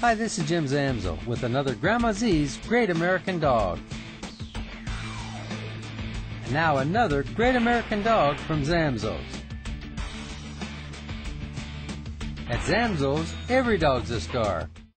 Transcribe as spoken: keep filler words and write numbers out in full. Hi, this is Jim Zamzow with another Grandma Z's Great American Dog. And now another Great American Dog from Zamzow's. At Zamzow's, every dog's a star.